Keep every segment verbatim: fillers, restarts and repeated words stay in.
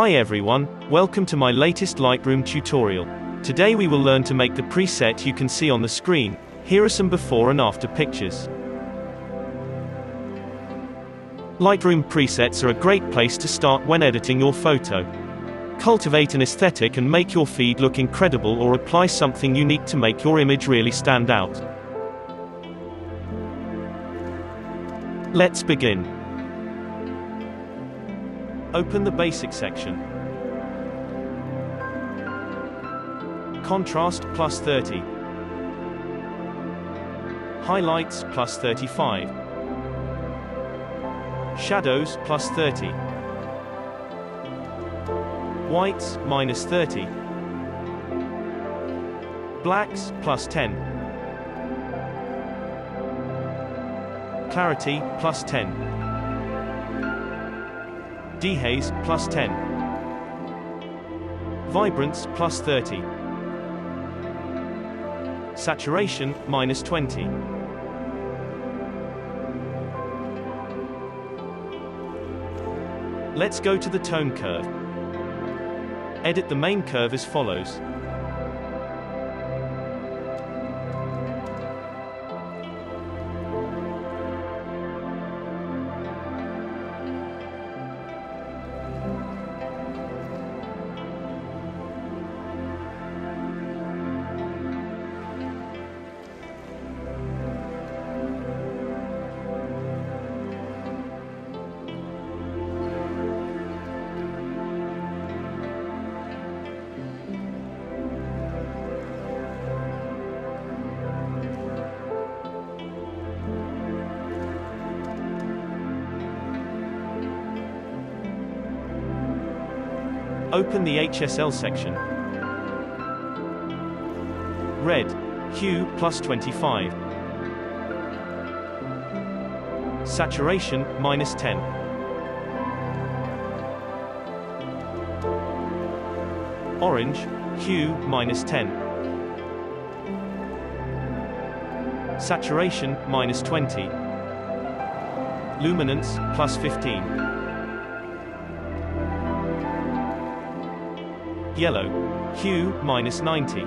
Hi everyone, welcome to my latest Lightroom tutorial. Today we will learn to make the preset you can see on the screen. Here are some before and after pictures. Lightroom presets are a great place to start when editing your photo. Cultivate an aesthetic and make your feed look incredible, or apply something unique to make your image really stand out. Let's begin. Open the Basic section. Contrast plus thirty. Highlights plus thirty-five. Shadows plus thirty. Whites minus thirty. Blacks plus ten. Clarity plus ten. Dehaze, plus ten. Vibrance, plus thirty. Saturation, minus twenty. Let's go to the tone curve. Edit the main curve as follows. Open the H S L section. Red. Hue, plus twenty-five. Saturation, minus ten. Orange. Hue, minus ten. Saturation, minus twenty. Luminance, plus fifteen. Yellow. Hue, minus ninety.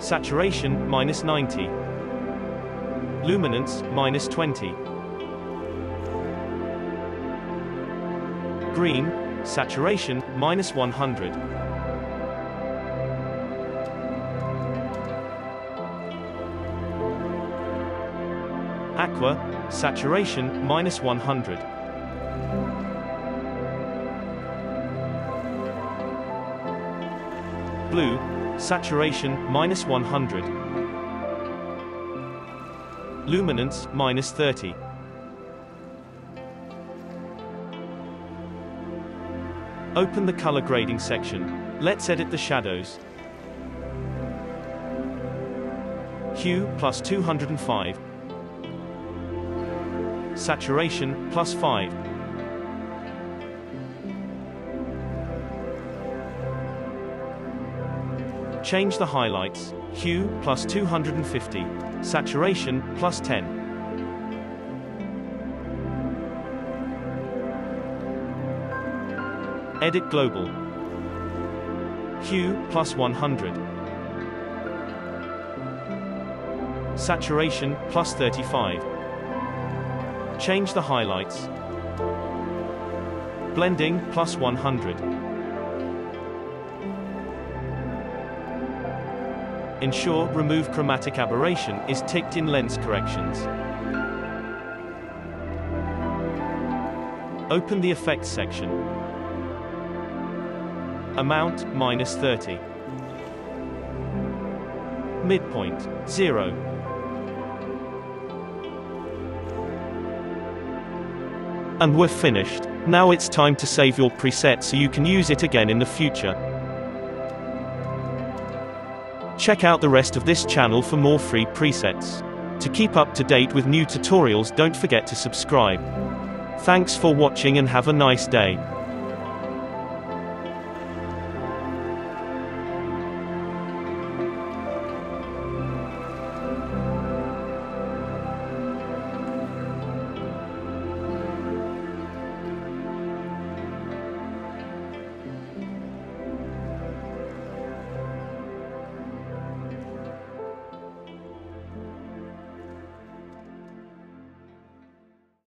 Saturation, minus ninety. Luminance, minus twenty. Green. Saturation, minus one hundred. Aqua. Saturation, minus one hundred. Blue. Saturation, minus one hundred. Luminance, minus thirty. Open the color grading section. Let's edit the shadows. Hue, plus two hundred five. Saturation, plus five. Change the highlights. Hue, plus two hundred fifty. Saturation, plus ten. Edit global. Hue, plus one hundred. Saturation, plus thirty-five. Change the highlights. Blending, plus one hundred. Ensure Remove Chromatic Aberration is ticked in Lens Corrections. Open the Effects section. Amount, minus thirty. Midpoint, zero. And we're finished. Now it's time to save your preset so you can use it again in the future. Check out the rest of this channel for more free presets. To keep up to date with new tutorials, don't forget to subscribe. Thanks for watching and have a nice day.